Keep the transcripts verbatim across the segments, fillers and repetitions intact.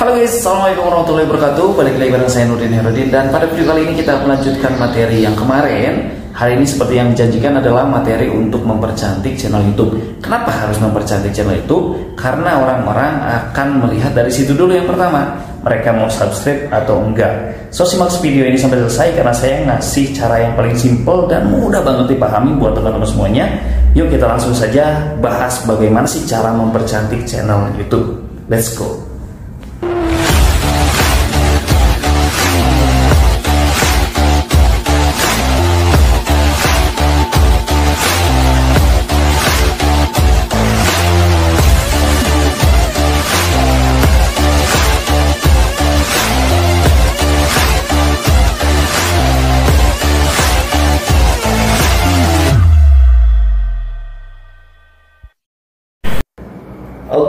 Halo guys, assalamualaikum warahmatullahi wabarakatuh. Balik lagi bareng saya Nurdin Herudin, dan pada video kali ini kita melanjutkan materi yang kemarin. Hari ini seperti yang dijanjikan adalah materi untuk mempercantik channel YouTube. Kenapa harus mempercantik channel YouTube? Karena orang-orang akan melihat dari situ dulu yang pertama, mereka mau subscribe atau enggak. So simak video ini sampai selesai karena saya ngasih cara yang paling simple dan mudah banget dipahami buat teman-teman semuanya. Yuk kita langsung saja bahas bagaimana sih cara mempercantik channel YouTube. Let's go.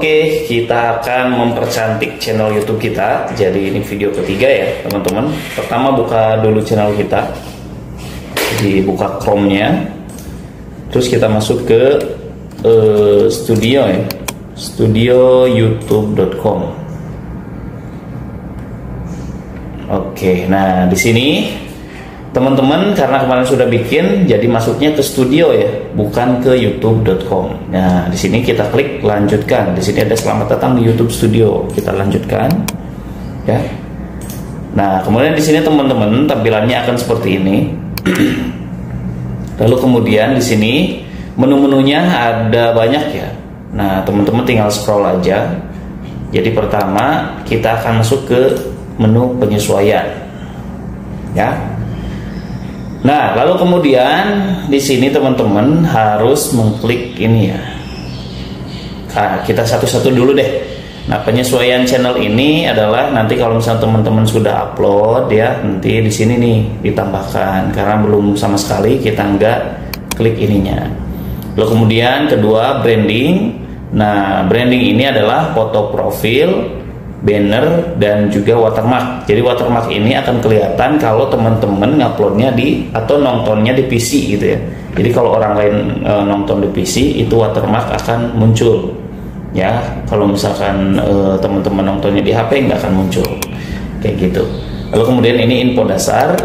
Oke, kita akan mempercantik channel YouTube kita. Jadi ini video ketiga ya teman-teman. Pertama buka dulu channel kita, dibuka Chrome-nya, terus kita masuk ke uh, studio ya, studio youtube dot com. Oke, nah di sini teman-teman karena kemarin sudah bikin, jadi masuknya ke studio ya, bukan ke youtube dot com. Nah, di sini kita klik lanjutkan. Di sini ada selamat datang di YouTube Studio. Kita lanjutkan ya. Nah, kemudian di sini teman-teman tampilannya akan seperti ini. Lalu kemudian di sini menu-menunya ada banyak ya. Nah, teman-teman tinggal scroll aja. Jadi pertama kita akan masuk ke menu penyesuaian. Ya. Nah, lalu kemudian di sini teman-teman harus mengklik ini ya. Nah, kita satu-satu dulu deh. Nah, penyesuaian channel ini adalah nanti kalau misalnya teman-teman sudah upload ya, nanti di sini nih ditambahkan karena belum sama sekali kita nggak klik ininya. Lalu kemudian kedua branding. Nah, branding ini adalah foto profil, banner, dan juga watermark. Jadi watermark ini akan kelihatan kalau teman-teman nguploadnya di atau nontonnya di P C gitu ya. Jadi kalau orang lain e, nonton di P C itu watermark akan muncul ya. Kalau misalkan e, teman-teman nontonnya di H P nggak akan muncul kayak gitu. Lalu kemudian ini info dasar,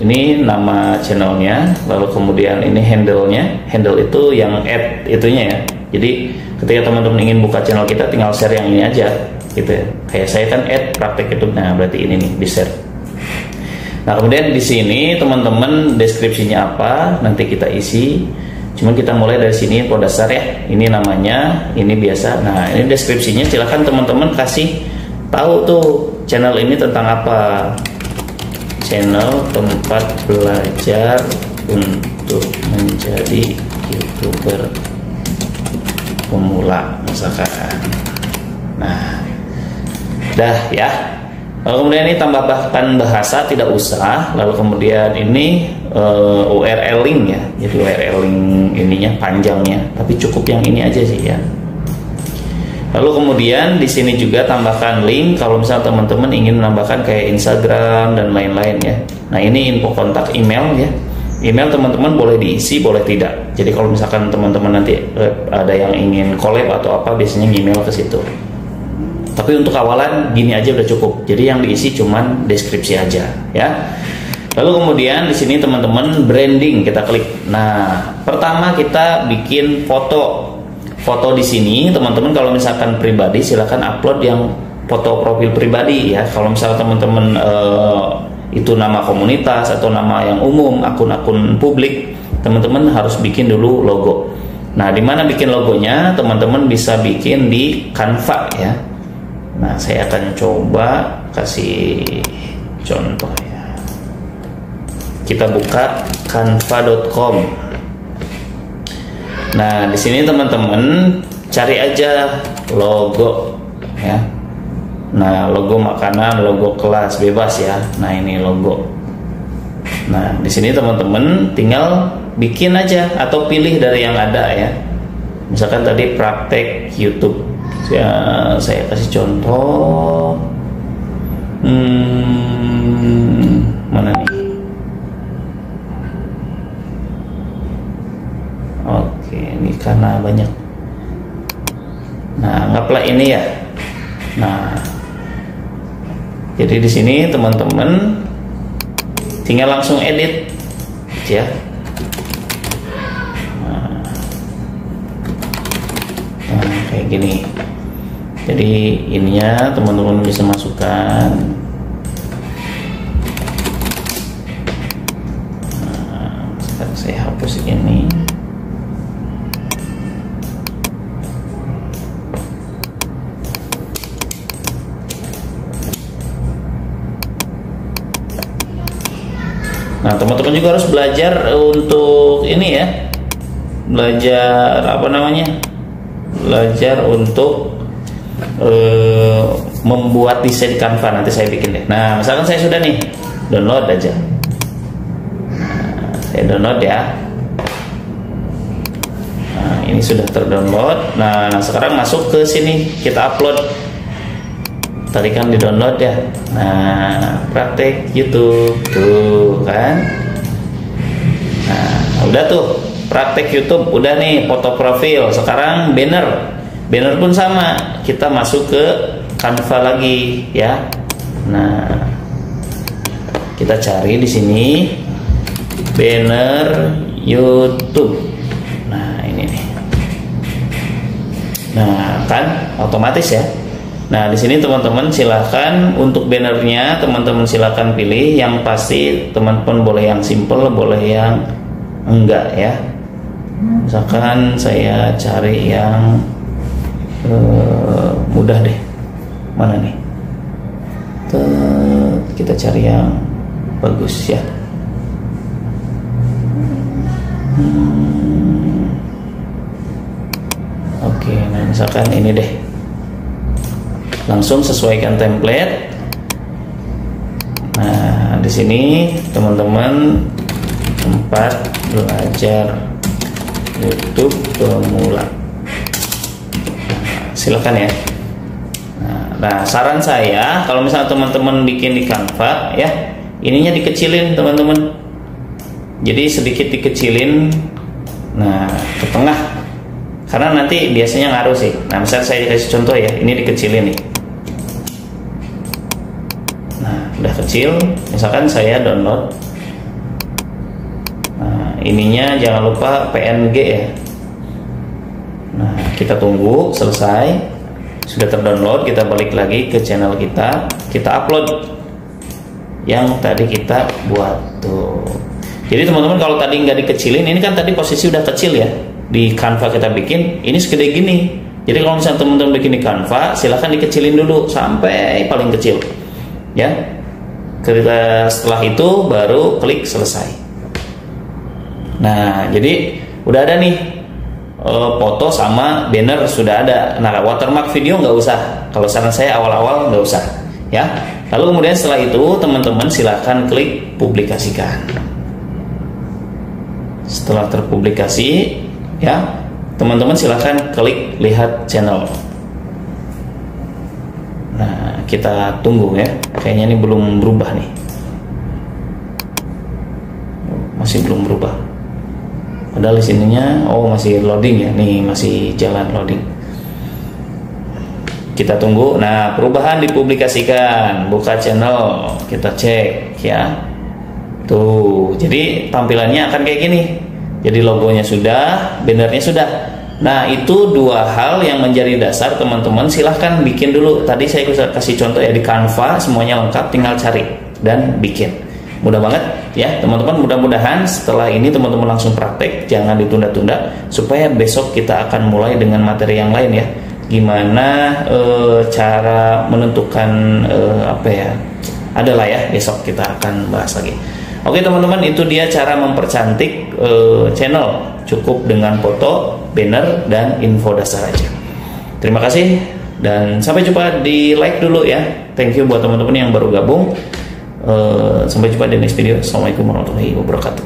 ini nama channelnya, lalu kemudian ini handle-nya. Handle itu yang add itunya ya. Jadi ketika teman-teman ingin buka channel kita tinggal share yang ini aja gitu ya. Kayak saya kan add praktek YouTube, nah berarti ini nih di share. Nah kemudian di sini teman-teman deskripsinya apa nanti kita isi. Cuman kita mulai dari sini info dasar ya. Ini namanya, ini biasa. Nah ini deskripsinya, silahkan teman-teman kasih tahu tuh channel ini tentang apa. Channel tempat belajar untuk menjadi YouTuber pemula misalkan. Nah dah ya. Lalu kemudian ini tambahkan bahasa tidak usah. Lalu kemudian ini uh, U R L link ya. Jadi U R L link ininya panjangnya, tapi cukup yang ini aja sih ya. Lalu kemudian di sini juga tambahkan link kalau misalnya teman-teman ingin menambahkan kayak Instagram dan lain-lain ya. Nah ini info kontak email ya. Email teman-teman boleh diisi, boleh tidak. Jadi kalau misalkan teman-teman nanti ada yang ingin collab atau apa, biasanya email ke situ. Tapi untuk awalan gini aja udah cukup. Jadi yang diisi cuman deskripsi aja ya. Lalu kemudian di sini teman-teman branding kita klik. Nah, pertama kita bikin foto. Foto di sini teman-teman kalau misalkan pribadi silahkan upload yang foto profil pribadi ya. Kalau misalkan teman-teman uh, itu nama komunitas atau nama yang umum, akun-akun publik, teman-teman harus bikin dulu logo. Nah, di mana bikin logonya? Teman-teman bisa bikin di Canva ya. Nah, saya akan coba kasih contoh ya. Kita buka canva dot com. Nah, di sini teman-teman cari aja logo ya. Nah, logo makanan, logo kelas bebas ya. Nah, ini logo. Nah, di sini teman-teman tinggal bikin aja atau pilih dari yang ada ya. Misalkan tadi praktek YouTube. Ya, saya kasih contoh. Hmm, mana nih? Oke, ini karena banyak. Nah, anggaplah ini ya. Nah, Jadi di sini teman-teman tinggal langsung edit ya. Nah, nah kayak gini. Jadi ininya teman-teman bisa masukkan. Nah, sekarang saya hapus ini. Nah, teman-teman juga harus belajar untuk ini ya. Belajar apa namanya? Belajar untuk Uh, membuat desain Canva, nanti saya bikin deh. Nah, misalkan saya sudah nih download aja. Nah, saya download ya. Nah, ini sudah terdownload. Nah, sekarang masuk ke sini kita upload. Tadi kan di download ya. Nah, praktek YouTube tuh kan. Nah, udah tuh praktek YouTube, udah nih foto profil. Sekarang banner. Banner pun sama, kita masuk ke Canva lagi ya. Nah, kita cari di sini banner YouTube. Nah, ini nih. Nah, kan otomatis ya. Nah, di sini teman-teman silahkan untuk bannernya teman-teman silahkan pilih. Yang pasti teman-teman boleh yang simple, boleh yang enggak ya. Misalkan saya cari yang Uh, mudah deh, mana nih? Tuh, kita cari yang bagus ya. Hmm. Oke, okay, nah misalkan ini deh, langsung sesuaikan template. Nah, di sini teman-teman tempat belajar YouTube pemula. Silakan ya. Nah, saran saya kalau misalnya teman-teman bikin di Canva ya, ininya dikecilin teman-teman. Jadi sedikit dikecilin, nah ke tengah, karena nanti biasanya ngaruh sih. Nah, misalnya saya kasih contoh ya, ini dikecilin nih. Nah, udah kecil, misalkan saya download. Nah, ininya jangan lupa P N G ya. Nah, kita tunggu selesai, sudah terdownload, kita balik lagi ke channel kita, kita upload yang tadi kita buat tuh. Jadi teman-teman kalau tadi nggak dikecilin, ini kan tadi posisi udah kecil ya di Canva kita bikin, ini segede gini. Jadi kalau misalnya teman-teman bikin di Canva, silahkan dikecilin dulu sampai paling kecil, ya. Kita setelah itu baru klik selesai. Nah, jadi udah ada nih. Foto sama banner sudah ada. Nah, watermark video nggak usah. Kalau saran saya awal-awal nggak usah ya. Lalu kemudian setelah itu teman-teman silahkan klik publikasikan. Setelah terpublikasi ya, teman-teman silahkan klik lihat channel. Nah, kita tunggu ya. Kayaknya ini belum berubah nih. Masih belum berubah. Padahal di sininya, oh masih loading ya, nih masih jalan loading. Kita tunggu. Nah, perubahan dipublikasikan, buka channel, kita cek ya. Tuh, jadi tampilannya akan kayak gini. Jadi logonya sudah, bannernya sudah. Nah, itu dua hal yang menjadi dasar teman-teman. Silahkan bikin dulu. Tadi saya kasih contoh ya di Canva, semuanya lengkap, tinggal cari dan bikin. Mudah banget ya teman-teman, mudah-mudahan setelah ini teman-teman langsung praktek, jangan ditunda-tunda, supaya besok kita akan mulai dengan materi yang lain ya, gimana e, cara menentukan e, apa ya, adalah ya besok kita akan bahas lagi. Oke teman-teman, itu dia cara mempercantik e, channel, cukup dengan foto, banner, dan info dasar aja. Terima kasih dan sampai jumpa. Di like dulu ya, thank you buat teman-teman yang baru gabung. Uh, sampai jumpa di next video. Assalamualaikum warahmatullahi wabarakatuh.